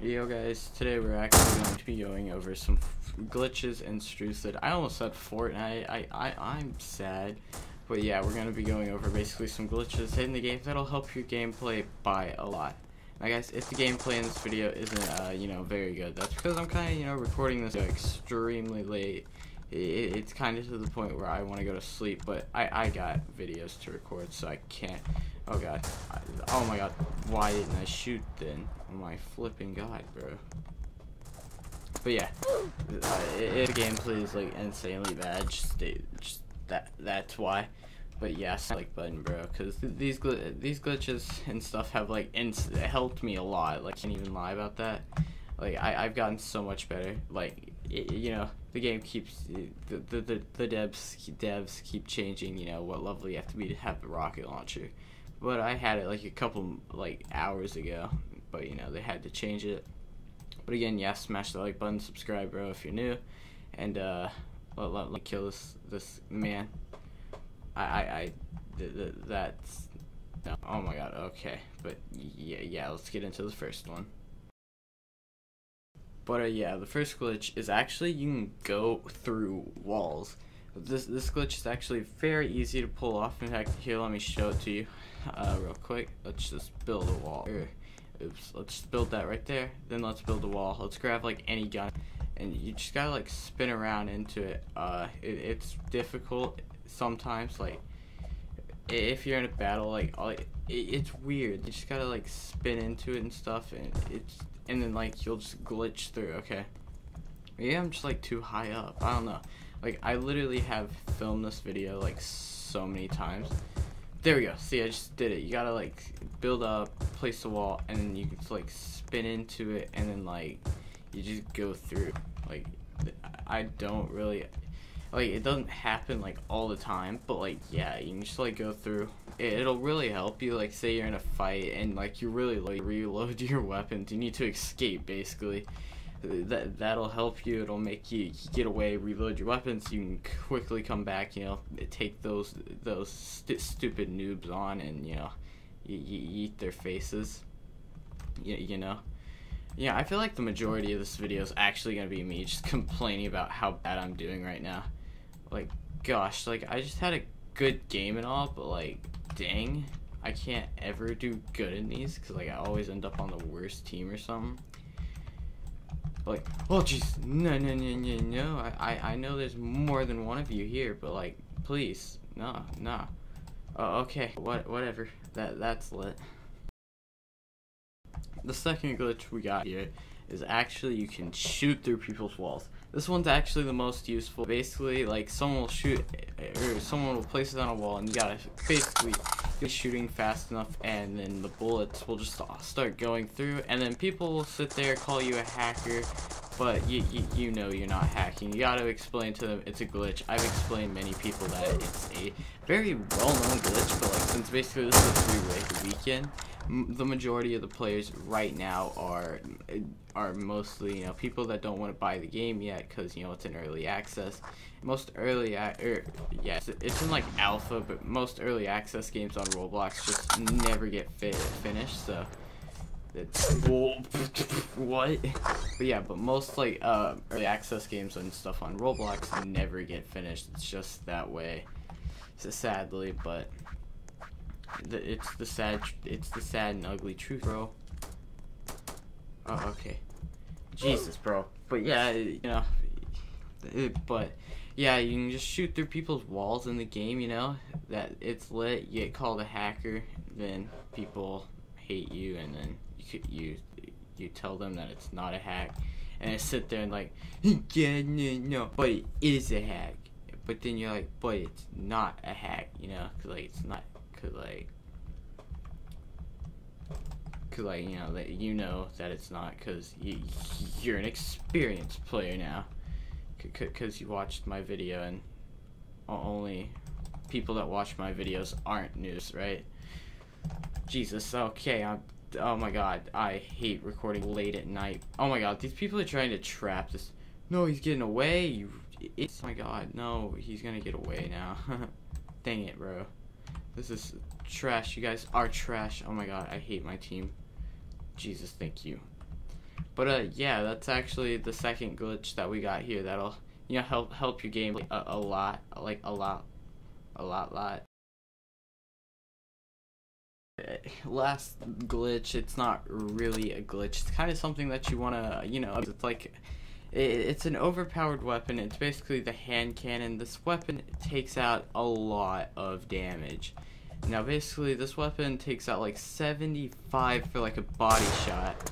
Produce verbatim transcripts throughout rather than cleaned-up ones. Yo guys, today we're actually going to be going over some glitches in Strucid. I almost said Fortnite. I, I, I'm sad. But yeah, we're going to be going over basically some glitches in the game that'll help your gameplay by a lot. Now guys, if the gameplay in this video isn't, uh, you know, very good, that's because I'm kind of, you know, recording this extremely late. It, it's kind of to the point where I want to go to sleep, but I, I got videos to record, so I can't. Oh god, I, oh my god, why didn't I shoot then? Oh my flipping god, bro. But yeah, uh, if the gameplay is like insanely bad, just, just that that's why. But yeah, smash the like button, bro, because th these gl these glitches and stuff have like inst helped me a lot. Like, I can't even lie about that. Like, I I've gotten so much better. Like, it, you know, the game keeps the the the, the devs devs keep changing. You know what level you have to be to have the rocket launcher. But I had it like a couple like hours ago, but you know they had to change it. But again, yeah, smash the like button, subscribe, bro, if you're new, and uh, let, let, let me kill this this man. I I, I th th that's no, oh my god, okay, but yeah yeah, let's get into the first one. But uh, yeah, the first glitch is actually you can go through walls. This this glitch is actually very easy to pull off. In fact, here, let me show it to you. Uh, real quick, let's just build a wall. Oops, let's just build that right there. Then let's build a wall. Let's grab like any gun, and you just gotta like spin around into it. Uh, it, it's difficult sometimes. Like if you're in a battle, like it, it's weird. You just gotta like spin into it and stuff, and it's and then like you'll just glitch through. Okay, maybe I'm just like too high up. I don't know. Like I literally have filmed this video like so many times. There we go. See, I just did it. You gotta like build up, place the wall, and then you can like spin into it, and then like you just go through. Like I don't really like it doesn't happen like all the time, but like yeah, you can just like go through. It, it'll really help you. Like say you're in a fight and like you really like reload your weapons. You need to escape basically. That that'll help you. It'll make you get away, reload your weapons. You can quickly come back. You know, take those those st stupid noobs on, and you know, you, you eat their faces. You, you know, yeah. I feel like the majority of this video is actually gonna be me just complaining about how bad I'm doing right now. Like, gosh, like I just had a good game and all, but like, dang, I can't ever do good in these because like I always end up on the worst team or something. Like, oh jeez, no, no, no, no, no, I, I, I know there's more than one of you here, but like, please, no, no, uh, okay, what, whatever, that, that's lit. The second glitch we got here is actually you can shoot through people's walls. This one's actually the most useful. Basically, like, someone will shoot, or someone will place it on a wall, and you gotta basically be shooting fast enough, and then the bullets will just start going through, and then people will sit there, call you a hacker, but you, you, you know you're not hacking. You gotta explain to them it's a glitch. I've explained many people that it's a very well-known glitch, but like since basically this is a three-way weekend, m the majority of the players right now are are mostly, you know, people that don't want to buy the game yet because, you know, it's in early access. Most early, er, yeah, it's in like alpha, but most early access games on Roblox just never get fi finished, so... It's, what? But yeah, but most like uh, early access games and stuff on Roblox never get finished. It's just that way, so sadly. But the, it's the sad, it's the sad and ugly truth, bro. Oh, okay. Jesus, bro. But yeah, you know. It, but yeah, you can just shoot through people's walls in the game. You know that it's lit. You get called a hacker, then people hate you, and then. You, you you tell them that it's not a hack, and I sit there and like, yeah, no, no, but it is a hack. But then you're like, but it's not a hack, you know, cause like it's not, cause like, cause like you know that you know that it's not, cause you you're an experienced player now, C cause you watched my video, and only people that watch my videos aren't noobs, right? Jesus, okay, I'm. Oh my god, I hate recording late at night. Oh my god, these people are trying to trap this. No, he's getting away. You, it's, oh my god, no, he's gonna get away now. Dang it, bro. This is trash. You guys are trash. Oh my god, I hate my team. Jesus, thank you. But uh, yeah, that's actually the second glitch that we got here that'll, you know, help help your game a, a lot, like a lot, a lot, lot. Last glitch, it's not really a glitch. It's kind of something that you want to, you know, it's like, it, it's an overpowered weapon. It's basically the hand cannon. This weapon takes out a lot of damage. Now, basically, this weapon takes out, like, seventy-five for, like, a body shot.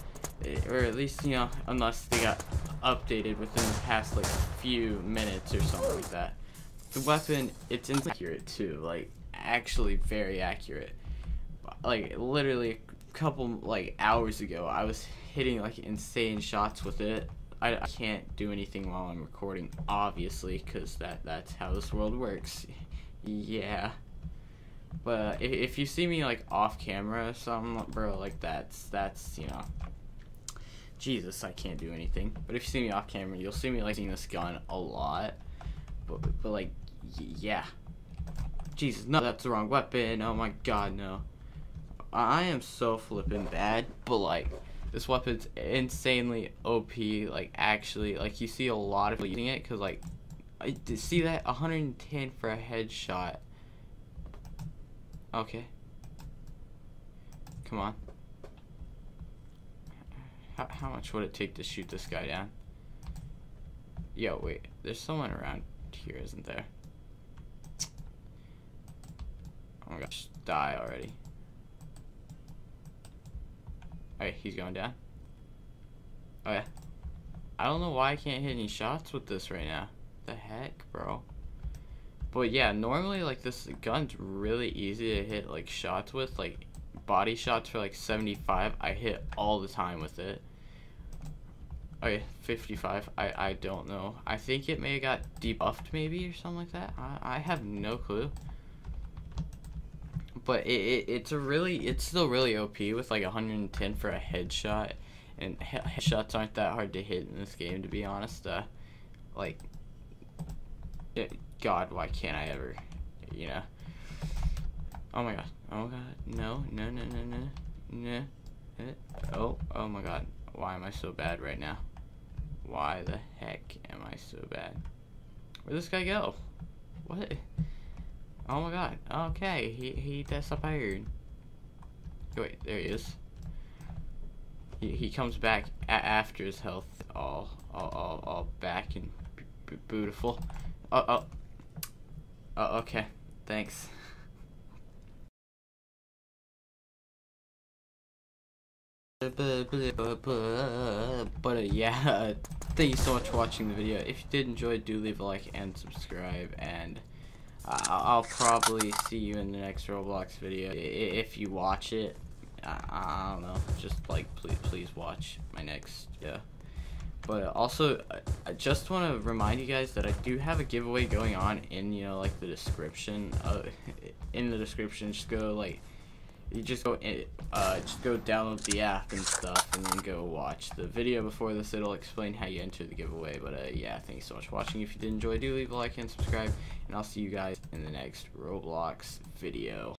Or at least, you know, unless they got updated within the past, like, few minutes or something like that. The weapon, it's accurate, too. Like, actually very accurate. Like, literally a couple, like, hours ago, I was hitting, like, insane shots with it. I, I can't do anything while I'm recording, obviously, because that, that's how this world works. Yeah. But if, if you see me, like, off camera or something, bro, like, that's, that's, you know, Jesus, I can't do anything. But if you see me off camera, you'll see me, like, using this gun a lot. But, but like, yeah. Jesus, no, that's the wrong weapon. Oh, my God, no. I am so flippin' bad, but, like, this weapon's insanely O P, like, actually, like, you see a lot of people using it, because, like, I did see that, one hundred ten for a headshot. Okay. Come on. How, how much would it take to shoot this guy down? Yo, wait, there's someone around here, isn't there? Oh my gosh, die already. Alright, he's going down. Okay. I don't know why I can't hit any shots with this right now. The heck, bro? But yeah, normally, like, this gun's really easy to hit, like, shots with. Like, body shots for, like, seventy-five, I hit all the time with it. Okay, fifty-five, I, I don't know. I think it may have got debuffed, maybe, or something like that. I, I have no clue. But it, it, it's a really, it's still really O P with like one hundred ten for a headshot, and he headshots aren't that hard to hit in this game, to be honest. Uh, like, it, God, why can't I ever, you know? Oh my God, oh God, no, no, no, no, no, no, oh, oh my God, why am I so bad right now? Why the heck am I so bad? Where'd this guy go? What? Oh my God, okay, he, he disappeared. Wait, there he is. He, he comes back a after his health, all all, all, all back and b beautiful. Oh, oh, oh, okay, thanks. But uh, yeah, thank you so much for watching the video. If you did enjoy, do leave a like and subscribe, and I'll probably see you in the next Roblox video. If you watch it, I don't know, just like, please, please watch my next, yeah. But also, I just want to remind you guys that I do have a giveaway going on in, you know, like the description, uh, in the description, just go like, you just go, in, uh, just go download the app and stuff, and then go watch the video before this. It'll explain how you enter the giveaway. But uh, yeah, thank you so much for watching. If you did enjoy, do leave a like and subscribe, and I'll see you guys in the next Roblox video.